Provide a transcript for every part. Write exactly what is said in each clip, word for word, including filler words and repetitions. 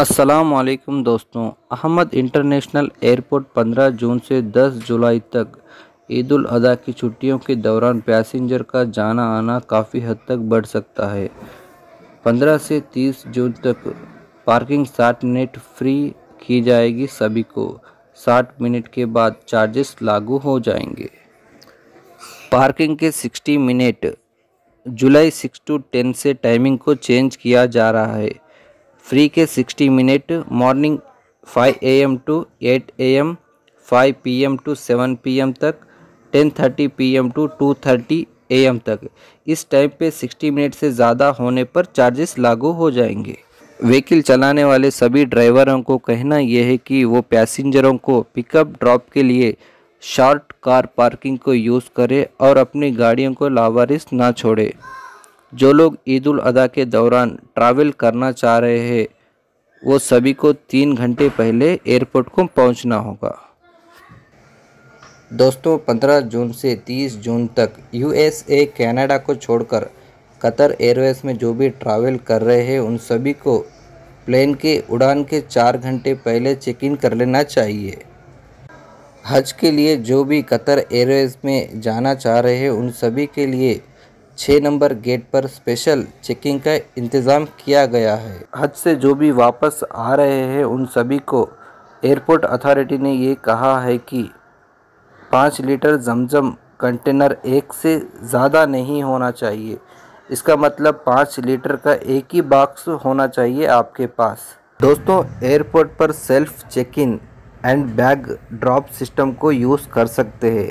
अस्सलामुअलैकुम दोस्तों, Ahmad international airport पंद्रह जून से दस जुलाई तक ईद उल अधा की छुट्टियों के दौरान पैसेंजर का जाना आना काफ़ी हद तक बढ़ सकता है। पंद्रह से तीस जून तक पार्किंग साठ मिनट फ्री की जाएगी सभी को। साठ मिनट के बाद चार्जेस लागू हो जाएंगे। पार्किंग के साठ मिनट जुलाई सिक्स टू टेन से टाइमिंग को चेंज किया जा रहा है। फ्री के साठ minute morning five A M to eight A M, five P M to seven P M तक, ten thirty P M to two thirty A M तक। इस टाइम पे साठ मिनट से ज़्यादा होने पर चार्जेस लागू हो जाएंगे। व्हीकल चलाने वाले सभी ड्राइवरों को कहना यह है कि वो पैसेंजरों को पिकअप ड्रॉप के लिए शॉर्ट कार पार्किंग को यूज़ करें और अपनी गाड़ियों को लावारिस ना छोड़ें। जो लोग ईद उल अधा के दौरान ट्रैवल करना चाह रहे हैं वो सभी को तीन घंटे पहले एयरपोर्ट को पहुंचना होगा। दोस्तों, पंद्रह जून से तीस जून तक यू एस ए, कनाडा को छोड़कर कतर एयरवेज में जो भी ट्रैवल कर रहे हैं उन सभी को प्लेन के उड़ान के चार घंटे पहले चेक इन कर लेना चाहिए। हज के लिए जो भी कतर एयरवेज में जाना चाह रहे हैं उन सभी के लिए छः नंबर गेट पर स्पेशल चेकिंग का इंतज़ाम किया गया है। हज से जो भी वापस आ रहे हैं उन सभी को एयरपोर्ट अथॉरिटी ने ये कहा है कि पाँच लीटर जमजम कंटेनर एक से ज़्यादा नहीं होना चाहिए। इसका मतलब पाँच लीटर का एक ही बॉक्स होना चाहिए आपके पास। दोस्तों, एयरपोर्ट पर self check in and bag drop system को यूज़ कर सकते हैं।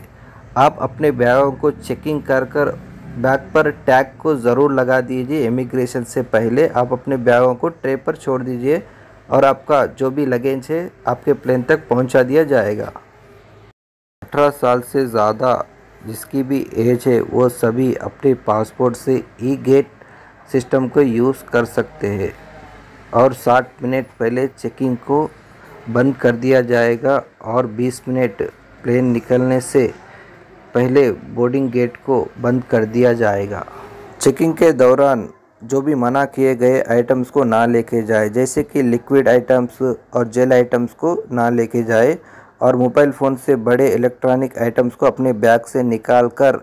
आप अपने बैगों को चेकिंग कर कर बैग पर टैग को ज़रूर लगा दीजिए। इमिग्रेशन से पहले आप अपने बैगों को ट्रे पर छोड़ दीजिए और आपका जो भी लगेज है आपके प्लेन तक पहुंचा दिया जाएगा। अठारह साल से ज़्यादा जिसकी भी एज है वो सभी अपने पासपोर्ट से ई गेट सिस्टम को यूज़ कर सकते हैं और साठ मिनट पहले चेकिंग को बंद कर दिया जाएगा और बीस मिनट प्लेन निकलने से पहले बोर्डिंग गेट को बंद कर दिया जाएगा। चेकिंग के दौरान जो भी मना किए गए आइटम्स को ना लेके जाए, जैसे कि लिक्विड आइटम्स और जेल आइटम्स को ना लेके जाए और मोबाइल फ़ोन से बड़े इलेक्ट्रॉनिक आइटम्स को अपने बैग से निकालकर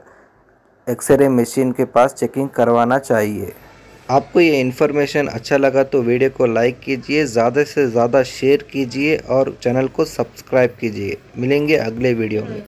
एक्सरे मशीन के पास चेकिंग करवाना चाहिए। आपको ये इन्फॉर्मेशन अच्छा लगा तो वीडियो को लाइक कीजिए, ज़्यादा से ज़्यादा शेयर कीजिए और चैनल को सब्सक्राइब कीजिए। मिलेंगे अगले वीडियो में।